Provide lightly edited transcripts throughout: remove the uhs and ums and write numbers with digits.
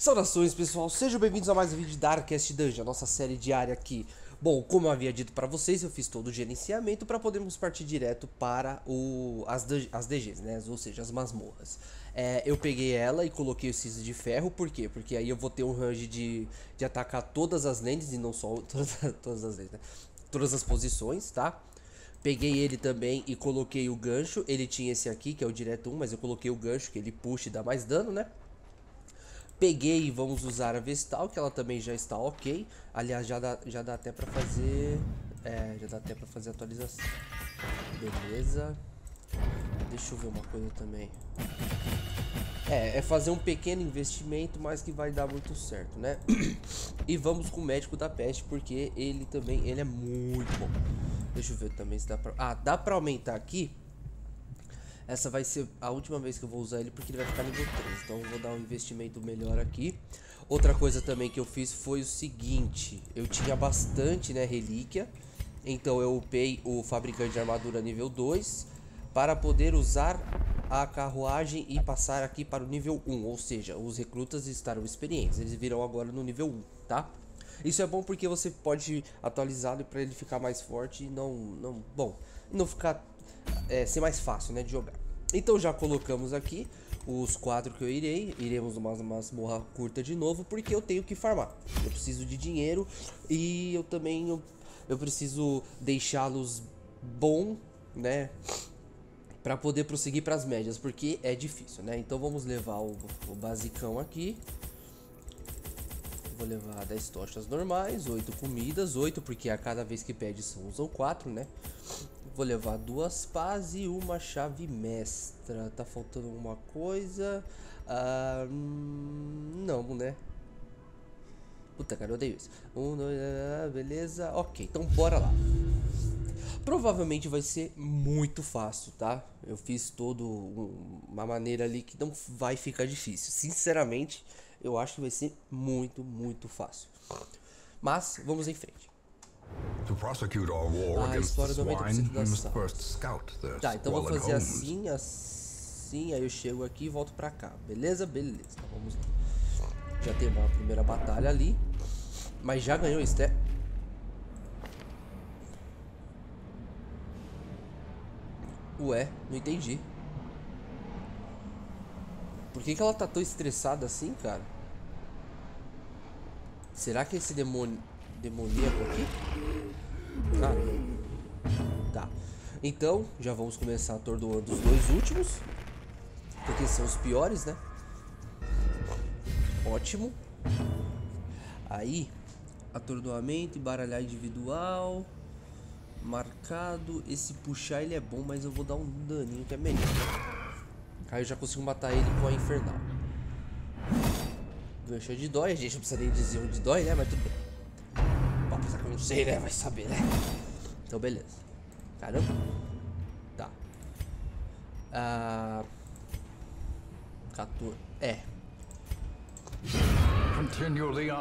Saudações pessoal, sejam bem-vindos a mais um vídeo de Darkest Dungeon, a nossa série diária aqui. Bom, como eu havia dito para vocês, eu fiz todo o gerenciamento para podermos partir direto para as DGs, né? Ou seja, as masmorras. Eu peguei ela e coloquei o siso de ferro, por quê? Porque aí eu vou ter um range de atacar todas as lands e não só todas as lands, né? Todas as posições, tá? Peguei ele também e coloquei o gancho, ele tinha esse aqui que é o direto 1, mas eu coloquei o gancho que ele puxa e dá mais dano, né? Peguei e vamos usar a Vestal, que ela também já está ok. Aliás, já dá até pra fazer... já dá até pra fazer atualização. Beleza. Deixa eu ver uma coisa também. É fazer um pequeno investimento, mas que vai dar muito certo, né? E vamos com o Médico da Peste, porque ele também é muito bom. Deixa eu ver também se dá pra... dá pra aumentar aqui. Essa vai ser a última vez que eu vou usar ele, porque ele vai ficar nível 3. Então eu vou dar um investimento melhor aqui. Outra coisa também que eu fiz foi o seguinte. Eu tinha bastante, né, relíquia. Então eu upei o fabricante de armadura nível 2. Para poder usar a carruagem e passar aqui para o nível 1. Ou seja, os recrutas estarão experientes. Eles virão agora no nível 1, tá? Isso é bom porque você pode atualizá-lo para ele ficar mais forte e não ficar... ser mais fácil, né, de jogar. Então já colocamos aqui os 4 que eu iremos numa masmorra curta de novo, porque eu tenho que farmar. Eu preciso de dinheiro e eu também eu preciso deixá-los bom, né, para poder prosseguir para as médias, porque é difícil, né? Então vamos levar o basicão aqui. Vou levar 10 tochas normais, 8 comidas, 8 porque a cada vez que pede são usam 4, né? Vou levar 2 pás e uma chave mestra. Tá faltando alguma coisa? Não, né? Puta, cara, eu odeio isso. Beleza, ok, então bora lá. Provavelmente vai ser muito fácil, tá? Eu fiz toda uma maneira ali que não vai ficar difícil. Sinceramente, eu acho que vai ser muito fácil. Mas vamos em frente. To prosecute our war against the swine, we must first scout their swollen homes. Tá, então vou fazer assim, aí eu chego aqui e volto pra cá. Beleza? Beleza. Então, vamos lá. Já tem uma primeira batalha ali. Mas já ganhou isso, né? Ué, não entendi. Por que ela tá tão estressada assim, cara? Será que esse demoníaco aqui? Tá. Então, já vamos começar atordoando os 2 últimos, porque são os piores, né? Ótimo. Aí, atordoamento, embaralhar individual, marcado. Esse puxar ele é bom, mas eu vou dar um daninho que é melhor. Aí eu já consigo matar ele com a infernal. Gancho de dói, a gente não precisa nem dizer onde dói, né? Mas tudo bem. Apesar que eu não sei, né? Vai saber, né? Então, beleza. Caramba. Tá. 14.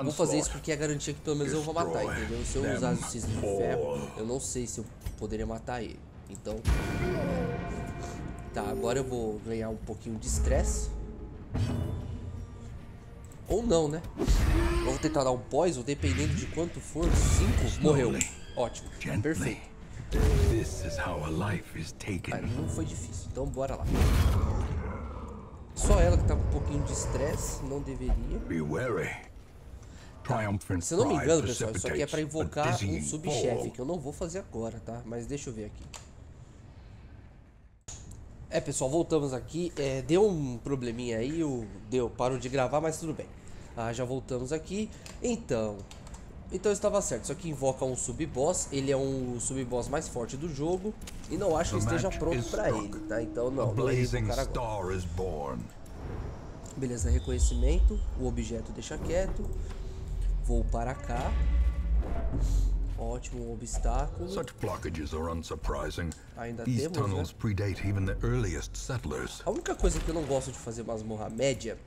Vou fazer isso porque é garantia que pelo menos eu vou matar, entendeu? Se eu usar o cisne de ferro, eu não sei se eu poderia matar ele. Então... Tá, agora eu vou ganhar um pouquinho de estresse. Ou não, né? Eu vou tentar dar um poison, dependendo de quanto for. 5, morreu. Ótimo, perfeito. Cara, não foi difícil, então bora lá. Só ela que tá com um pouquinho de estresse, não deveria. Tá. Se eu não me engano, pessoal, isso aqui é pra invocar um subchefe, que eu não vou fazer agora, tá? Mas deixa eu ver aqui. Pessoal, voltamos aqui. Deu um probleminha aí, parou de gravar, mas tudo bem. Já voltamos aqui. Então eu estava certo. Isso aqui invoca um sub-boss. Ele é um sub-boss mais forte do jogo. E não acho que esteja pronto pra ele, tá? Então não é o cara agora. Beleza, reconhecimento. O objeto deixa quieto. Vou para cá. Ótimo, um obstáculo. Ainda temos, né? A única coisa que eu não gosto de fazer masmorra média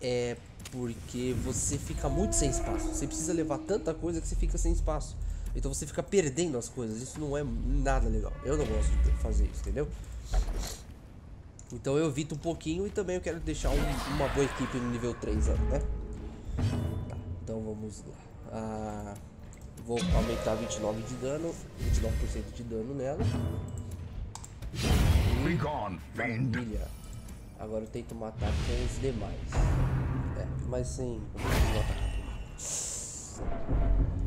é porque você fica muito sem espaço. Você precisa levar tanta coisa que você fica sem espaço. Então você fica perdendo as coisas. Isso não é nada legal. Eu não gosto de fazer isso, entendeu? Então eu evito um pouquinho e também eu quero deixar uma boa equipe no nível 3, né? Tá, então vamos lá. Vou aumentar 29 de dano, 29% de dano nela. Família. Agora eu tento matar com os demais. É, mas sem.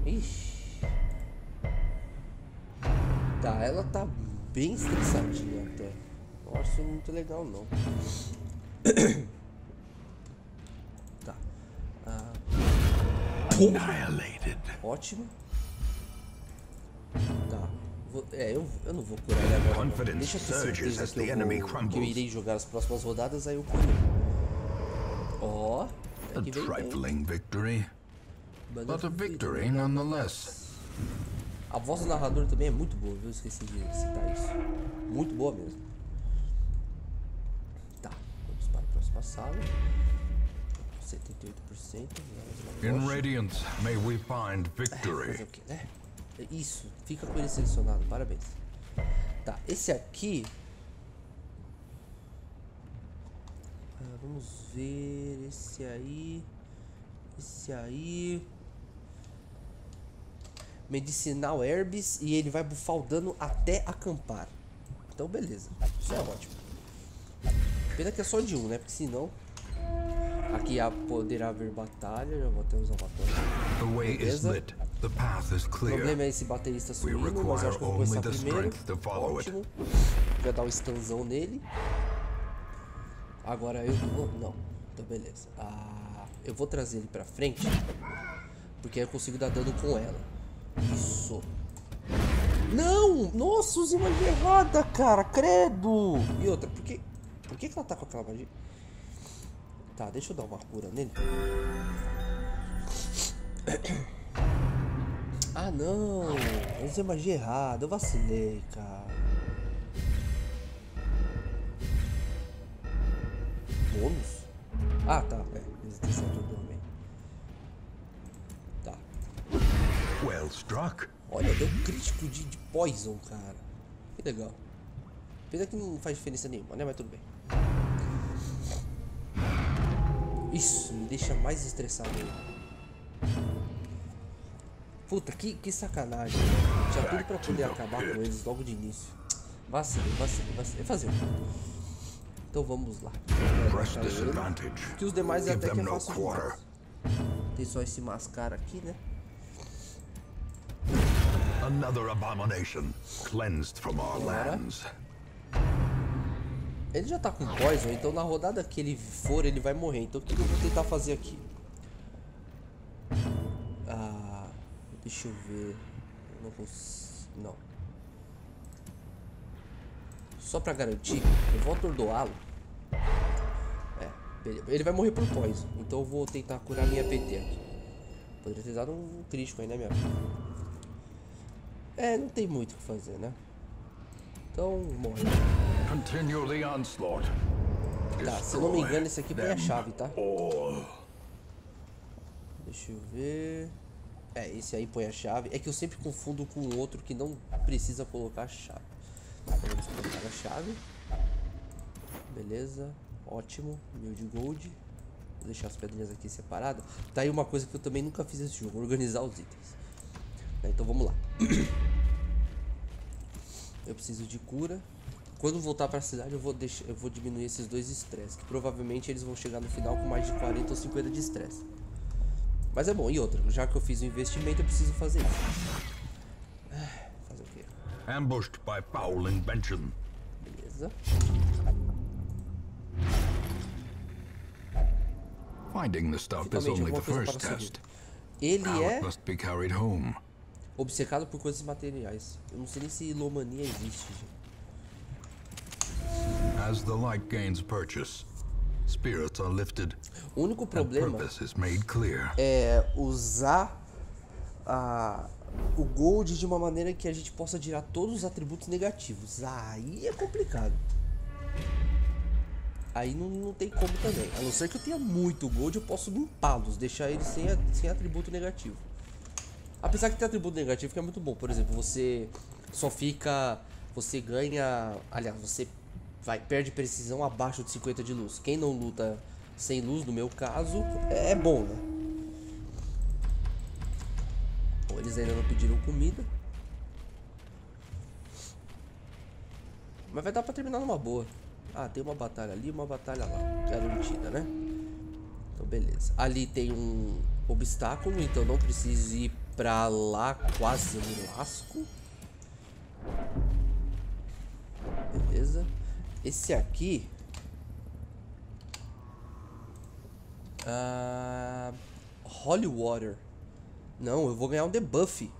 Ixi. Tá, ela tá bem estressadinha até. Não acho muito legal não. Tá. Ótimo. Tá. Eu não vou curar ele agora. Deixa eu ter certeza que eu irei jogar as próximas rodadas, aí eu curo. Ó, é que vem bem. Mas a victory nonetheless. A voz do narrador também é muito boa, viu? Esqueci de citar isso. Muito boa mesmo. Tá, vamos para a próxima sala. 78%. In Radiance, may we find victory. Isso, fica com ele selecionado, parabéns. Tá, esse aqui. Vamos ver esse aí. Esse aí. Medicinal Herbs, e ele vai bufar o dano até acampar. Então beleza, isso é ótimo. Pena que é só de um, né? Porque senão. Aqui poderá haver batalha, já vou até usar batalha. Beleza. O problema é esse baterista subindo, mas eu acho que eu vou começar primeiro. Ótimo. Já dá um stunzão nele. Agora eu vou... Não, então beleza. Eu vou trazer ele pra frente, porque aí eu consigo dar dano com ela. Isso. Não! Nossa, usei magia errada, cara, credo! E outra, por que ela tá com aquela magia? Tá, deixa eu dar uma cura nele. Ah não, eu usei magia errada, eu vacilei, cara. Bônus? Ah tá, é, resistência do dormir. Tá. Well struck. Olha, deu um crítico de poison, cara. Que legal. Apesar que não faz diferença nenhuma, né? Mas tudo bem. Isso, me deixa mais estressado ainda. Puta, que sacanagem. Tinha tudo pra poder acabar com eles logo de início. Vacilei, vacilei, vacilei. Fazer o quê? Então vamos lá. Que os demais é até que é fácil demais. Tem só esse mascara aqui, né? Ele já tá com poison, então na rodada que ele for, ele vai morrer. Então o que eu vou tentar fazer aqui? Deixa eu ver. Eu não consigo. Não. Só pra garantir, eu vou atordoá-lo. É. Ele vai morrer por poison. Então eu vou tentar curar minha PT aqui. Poderia ter dado um crítico aí, né, minha filha? É, não tem muito o que fazer, né? Então, morre. Tá, se eu não me engano, esse aqui põe a chave, tá? Deixa eu ver. É, esse aí põe a chave. É que eu sempre confundo com o outro que não precisa colocar a chave. Vamos colocar a chave. Beleza. Ótimo. Mil de gold. Vou deixar as pedrinhas aqui separadas. Tá aí uma coisa que eu também nunca fiz nesse jogo. Organizar os itens. Tá, então vamos lá. Eu preciso de cura. Quando voltar pra cidade eu vou diminuir esses dois estresses. Que provavelmente eles vão chegar no final com mais de 40 ou 50 de estresse. Mas é bom, e outra, já que eu fiz o investimento, eu preciso fazer isso. Fazer o quê? Ambushed by foul invention. Beleza. Finding the stuff is only the first test. Ele é obcecado por coisas materiais. Eu não sei nem se ilomania existe. As the light gains purchase. Spirits are lifted. O único problema é usar o gold de uma maneira que a gente possa tirar todos os atributos negativos. Aí é complicado. Aí não tem como também. A não ser que eu tenha muito gold, eu posso limpá-los, deixar eles sem atributo negativo. Apesar que tem atributo negativo que é muito bom. Por exemplo, você só fica... Você ganha... Aliás, você... Vai, perde precisão abaixo de 50 de luz. Quem não luta sem luz, no meu caso, é bom, né? eles ainda não pediram comida. Mas vai dar pra terminar numa boa. Ah, tem uma batalha ali e uma batalha lá garantida, né? Então beleza. Ali tem um obstáculo, então não preciso ir pra lá. Quase me lasco. Beleza. Esse aqui... Holy Water. Não, eu vou ganhar um debuff.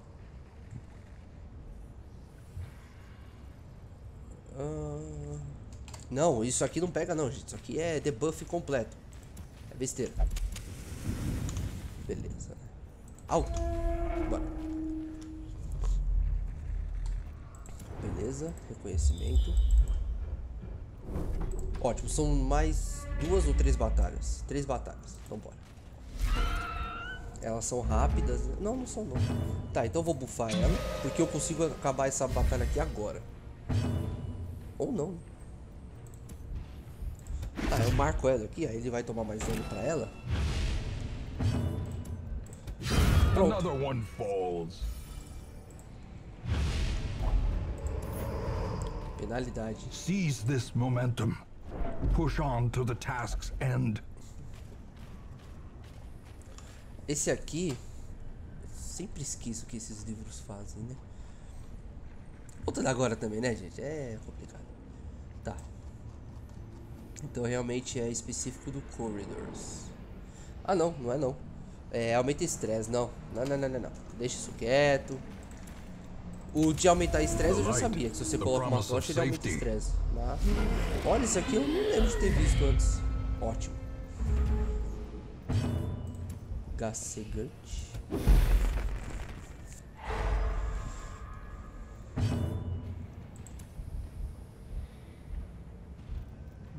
Não, isso aqui não pega não, gente. Isso aqui é debuff completo. É besteira. Beleza. Alto. Bora. Beleza, reconhecimento. Ótimo, são mais 2 ou 3 batalhas. 3 batalhas, então bora. Elas são rápidas. Não, não são não. Tá, então eu vou buffar ela, porque eu consigo acabar essa batalha aqui agora. Ou não. Tá, eu marco ela aqui, aí ele vai tomar mais dano pra ela. Pronto. Penalidade. Seize this momentum. Push on to the task's end. Esse aqui, sempre esqueço o que esses livros fazem, né? Outra agora também, né, gente? É complicado. Tá. Então realmente é específico do Corridors. Ah, não, não é não. É, aumenta estresse, não. Não. Deixa isso quieto. O de aumentar estresse eu já sabia, que se você coloca uma tocha ele aumenta estresse. Mas... olha, isso aqui eu não lembro de ter visto antes. Ótimo. Gacegante.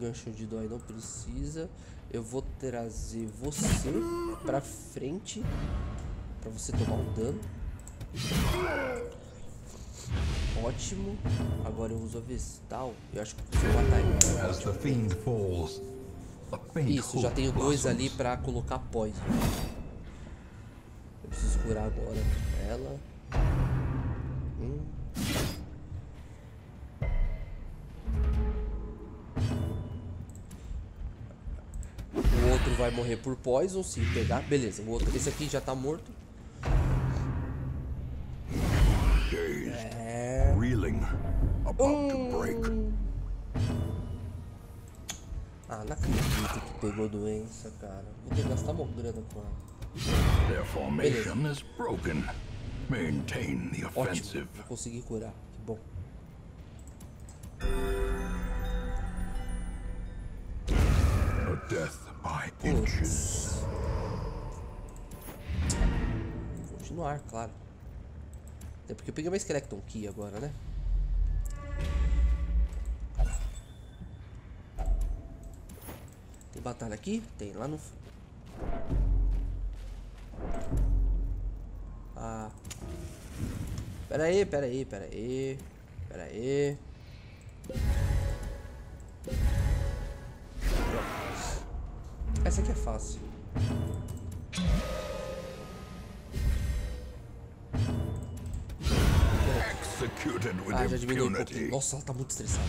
Gancho de dói não precisa. Eu vou trazer você pra frente pra você tomar um dano. Ótimo. Agora eu uso a Vestal. Eu acho que consigo matar ele. Ótimo. Isso, já tenho 2 ali pra colocar poison. Eu preciso curar agora ela. O outro vai morrer por poison se pegar. Beleza, o outro, esse aqui já tá morto. Ah, não acredito que pegou doença, cara. Vou ter que gastar uma grana com ela. Their formation is broken. Maintain the offensive. Ótimo, consegui curar. Que bom. Death by inches. Vou continuar, claro. Até porque eu peguei uma Skeleton Key agora, né? Tem batalha aqui? Tem lá no fundo. Ah. Pera aí. Essa aqui é fácil. Ah, já diminuiu um pouquinho. Nossa, ela tá muito estressada.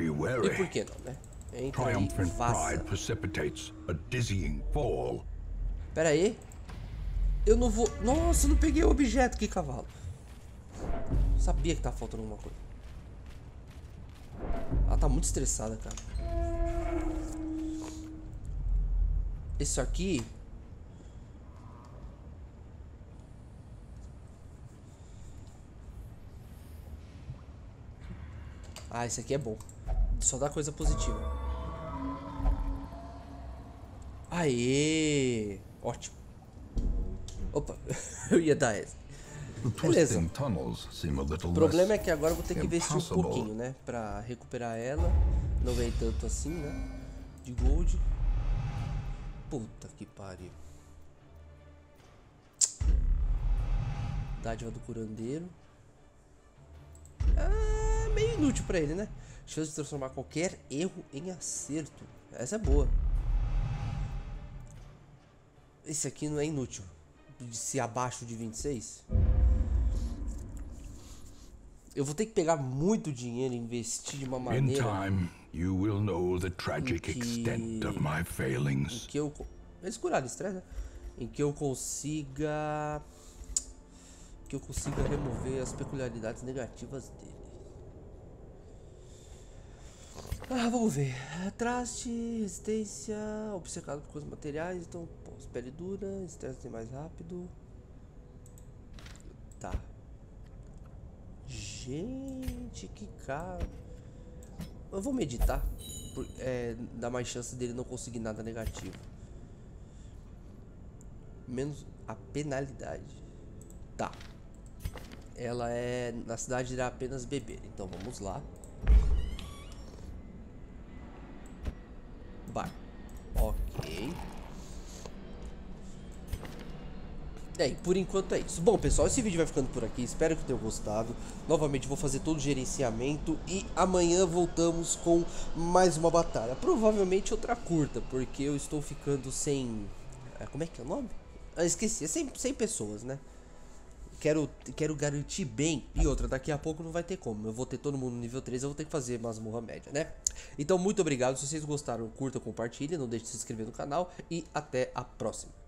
E por que não, né? Entra aí, vaza. Pera aí. Eu não vou... Nossa, eu não peguei o objeto. Que cavalo. Sabia que tava faltando alguma coisa. Ela tá muito estressada, cara. Isso aqui esse aqui é bom. Só dá coisa positiva. Aê! Ótimo. Opa, eu ia dar essa. Beleza. O problema é que agora eu vou ter que investir um pouquinho, né? Pra recuperar ela. Não vem tanto assim, né? De gold. Puta que pariu. Dádiva do curandeiro. Ah, meio inútil pra ele, né? Chance de transformar qualquer erro em acerto. Essa é boa. Esse aqui não é inútil. De ser abaixo de 26. Eu vou ter que pegar muito dinheiro e investir de uma maneira. Eles curaram estresse, né? Em que eu consiga. Que eu consiga remover as peculiaridades negativas dele. Ah, vamos ver. Traste, resistência, obcecado por coisas materiais, então pô, pele dura, estresse mais rápido. Tá. Gente, que caro. Eu vou meditar. Dá mais chance dele não conseguir nada negativo. Menos a penalidade. Tá. Ela é. Na cidade irá apenas beber. Então vamos lá. Bar. Ok. E aí, por enquanto é isso. Bom, pessoal, esse vídeo vai ficando por aqui. Espero que tenham gostado. Novamente vou fazer todo o gerenciamento e amanhã voltamos com mais uma batalha. Provavelmente outra curta, porque eu estou ficando sem... Como é que é o nome? Ah, esqueci. É 100 pessoas, né? Quero garantir bem. E outra, daqui a pouco não vai ter como. Eu vou ter todo mundo no nível 3, eu vou ter que fazer masmorra média, né? Então, muito obrigado. Se vocês gostaram, curta, compartilha. Não deixe de se inscrever no canal. E até a próxima.